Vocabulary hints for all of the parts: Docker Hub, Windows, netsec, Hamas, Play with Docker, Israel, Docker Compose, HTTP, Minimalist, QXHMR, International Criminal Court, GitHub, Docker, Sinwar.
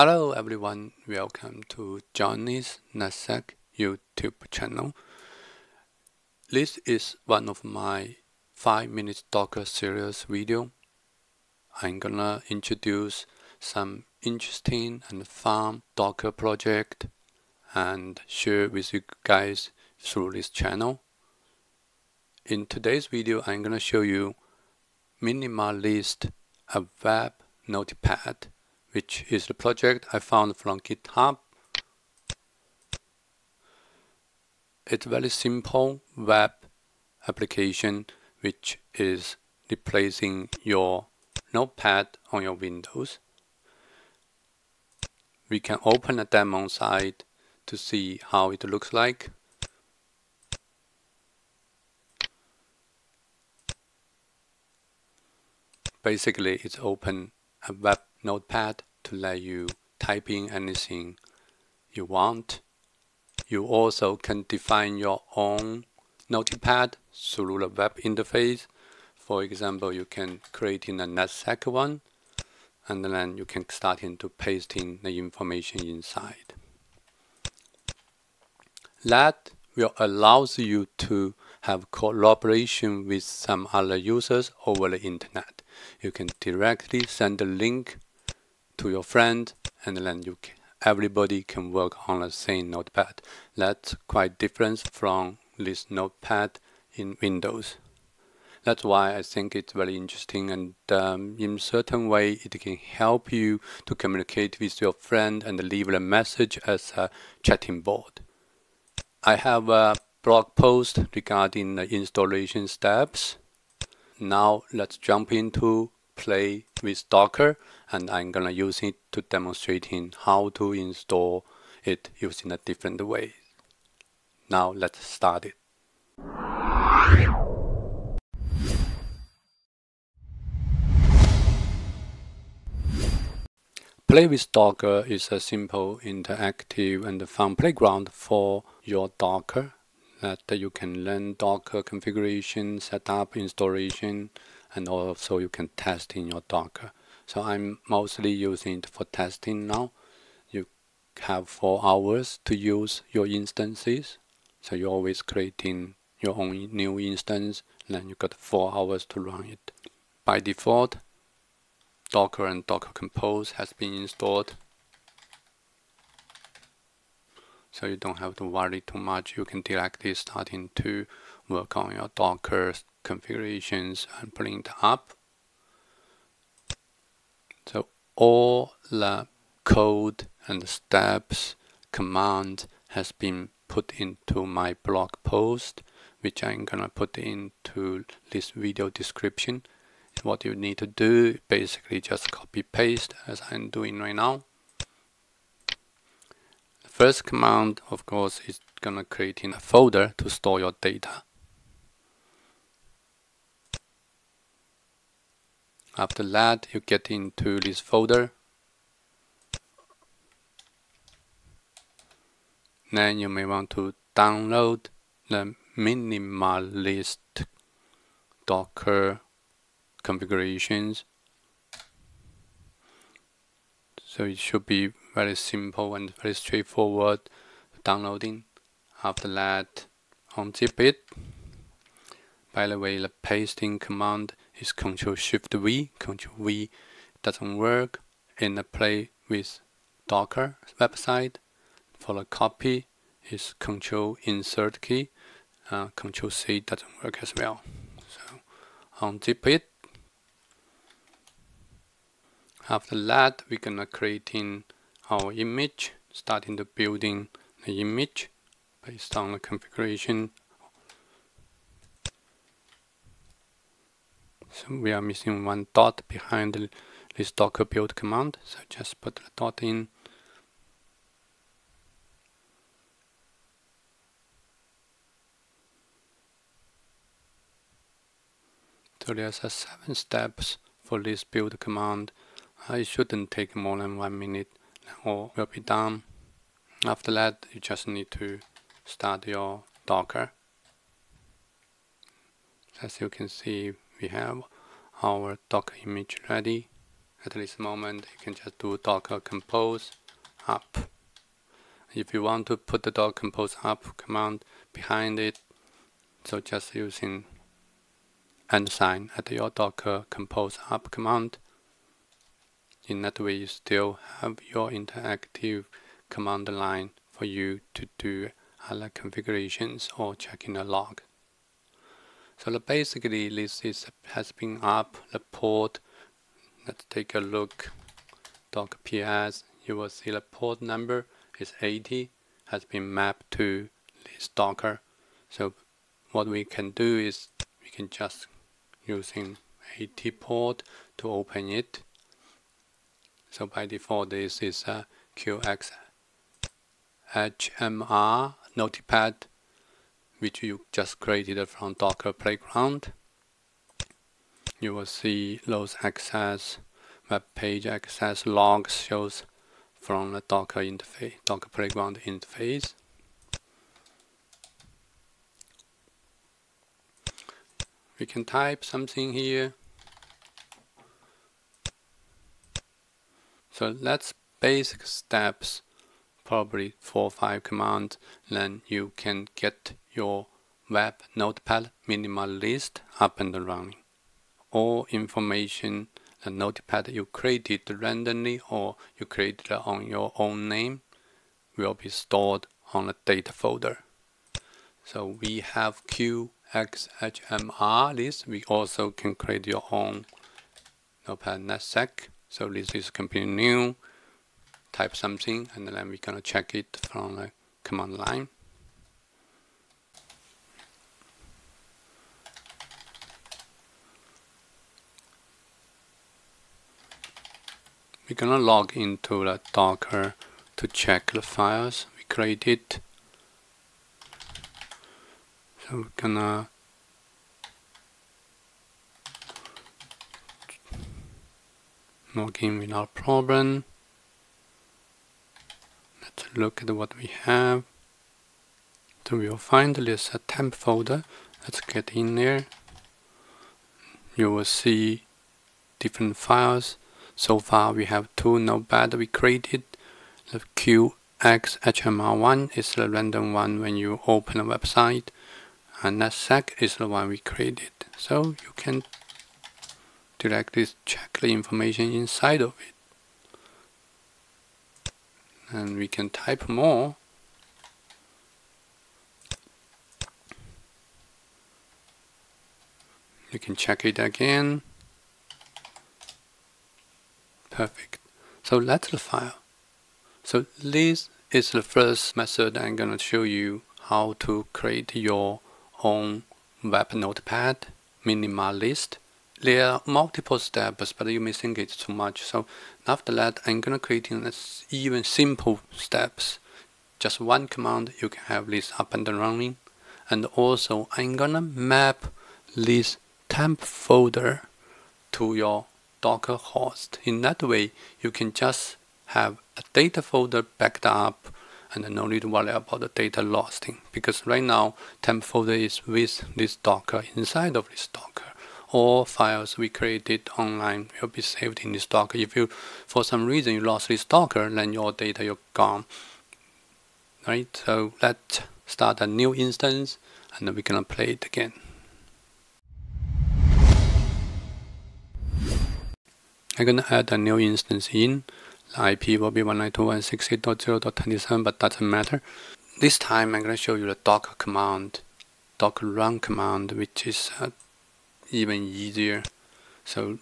Hello everyone, welcome to Johnny's netsec YouTube channel. This is one of my 5-minute Docker series video. I'm gonna introduce some interesting and fun Docker project and share with you guys through this channel. In today's video, I'm gonna show you Minimalist, a web notepad, which is the project I found from GitHub. It's a very simple web application which is replacing your notepad on your Windows. We can open a demo site to see how it looks like. Basically, it's open a web notepad to let you type in anything you want. You also can define your own notepad through the web interface. For example, you can create in a netsec one, and then you can start into pasting the information inside. That will allow you to have collaboration with some other users over the internet. You can directly send a link to your friend, and then everybody can work on the same notepad. That's quite different from this notepad in Windows. That's why I think it's very interesting, and in certain way it can help you to communicate with your friend and leave a message as a chatting board. I have a blog post regarding the installation steps. Now let's jump into Play with Docker, and I'm gonna use it to demonstrating how to install it using a different way. Now let's start it. Play with Docker is a simple, interactive and fun playground for your Docker, that you can learn Docker configuration, setup, installation, and also you can test in your Docker. So I'm mostly using it for testing now. You have 4 hours to use your instances. So you're always creating your own new instance, and then you got 4 hours to run it. By default, Docker and Docker Compose has been installed. So you don't have to worry too much. You can directly starting to work on your Docker configurations and bring it up. So all the code and steps command has been put into my blog post, which I'm gonna put into this video description. What you need to do, basically just copy paste as I'm doing right now. The first command, of course, is gonna create in a folder to store your data. After that, you get into this folder. Then you may want to download the Minimalist Docker configurations. So it should be very simple and very straightforward downloading. After that, unzip it. By the way, the pasting command is Ctrl+Shift+V. Ctrl+V doesn't work in the Play with Docker website. For the copy is Ctrl+Insert key. Ctrl+C doesn't work as well. So unzip it. After that, we're gonna creating our image, starting to building the image based on the configuration. So we are missing one dot behind this Docker build command, so just put the dot in. So there's 7 steps for this build command. It shouldn't take more than 1 minute, or will be done. After that, you just need to start your Docker. As you can see, we have our Docker image ready, at this moment, you can just do Docker Compose up. If you want to put the Docker Compose up command behind it, so just using and sign at your Docker Compose up command. In that way, you still have your interactive command line for you to do other configurations or checking the log. So basically, this has been up the port. Let's take a look. Docker PS. You will see the port number is 80. Has been mapped to this Docker. So what we can do is we can just using 80 port to open it. So by default, this is a QXHMR notepad, which you just created from Docker Playground. You will see those access, web page access logs shows from the Docker interface, Docker Playground interface. We can type something here. So that's basic steps, probably 4 or 5 commands, then you can get your web notepad Minimalist up and running. All information, the notepad you created randomly or you created on your own name, will be stored on the data folder. So we have QXHMR list. We also can create your own notepad netsec. So this is completely new. Type something and then we're gonna check it from the command line. We're gonna log into the Docker to check the files we created. So we're gonna log in without problem. Let's look at what we have. So we'll find this temp folder. Let's get in there. You will see different files. So far we have 2 notepads we created. The QXHMR1 is the random one when you open a website. And netsec is the one we created. So you can directly check the information inside of it. And we can type more. You can check it again. Perfect. So that's the file. So this is the first method I'm going to show you how to create your own web notepad Minimalist. There are multiple steps, but you may think it's too much. So after that, I'm going to create even simple steps. Just one command, you can have this up and running. And also, I'm going to map this temp folder to your Docker host. In that way, you can just have a data folder backed up and no need to worry about the data losting. Because right now, temp folder is with this Docker, inside of this Docker. All files we created online will be saved in this Docker. If you, for some reason, you lost this Docker, then your data is gone. Right? So let's start a new instance, and we're gonna play it again. I'm gonna add a new instance in. The IP will be 192.168.0.27, but doesn't matter. This time, I'm gonna show you the Docker command, Docker run command, which is even easier. So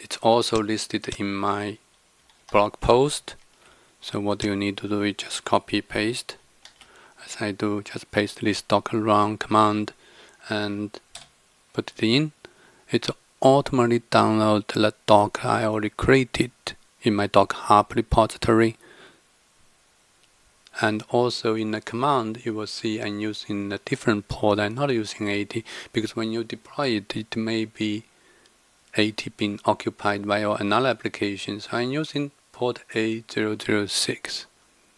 it's also listed in my blog post. So what you need to do is just copy paste, as I do, just paste this Docker run command and put it in. It automatically downloads the Docker I already created in my Docker Hub repository. And also in the command, you will see I'm using a different port. I'm not using 80 because when you deploy it, it may be 80 being occupied by another application. So I'm using port 8006.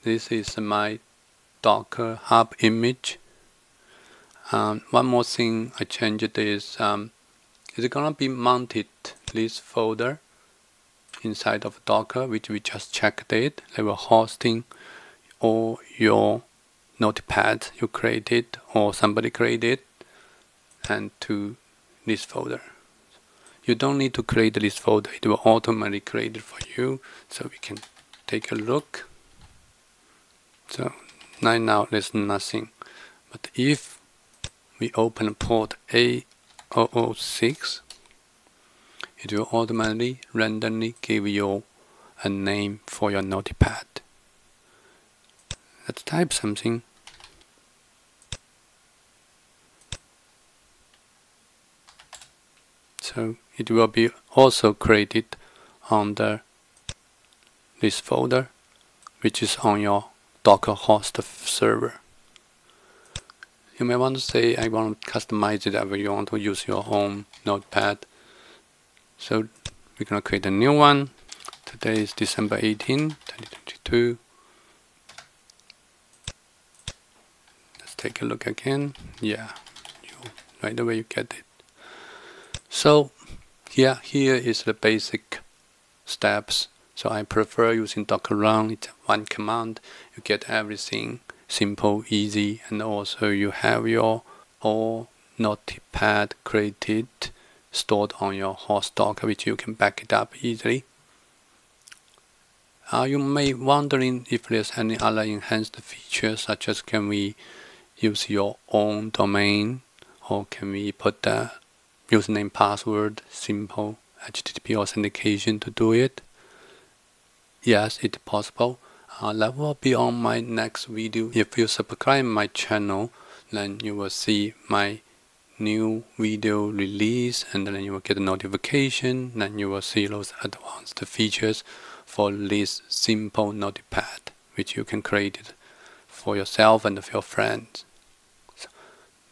This is my Docker Hub image. One more thing I changed is it's gonna be mounted this folder inside of Docker, which we just checked it. They were hosting all your notepads you created or somebody created, and to this folder. You don't need to create this folder, it will automatically create it for you. So we can take a look. So right now there's nothing, but if we open port A006, it will automatically randomly give you a name for your notepad. Let's type something. So it will be also created under this folder, which is on your Docker host server. You may want to say, I want to customize it however you want to use your own notepad. So we're going to create a new one. Today is December 18, 2022. Let's take a look again. Yeah, right away you get it. So yeah, here is the basic steps. So I prefer using Docker run. It's one command. You get everything simple, easy, and also you have your all notepad created, stored on your host Docker, which you can back it up easily. You may wondering if there's any other enhanced features, such as can we use your own domain, or can we put the username, password, simple HTTP authentication to do it. Yes, it's possible. That will be on my next video. If you subscribe my channel, then you will see my new video release, and then you will get a notification. Then you will see those advanced features for this simple notepad, which you can create it for yourself and for your friends.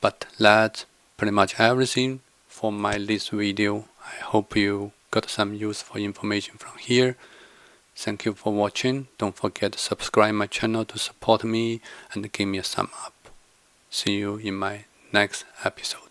But that's pretty much everything for my this video. I hope you got some useful information from here. Thank you for watching. Don't forget to subscribe my channel to support me and give me a thumb up. See you in my next episode.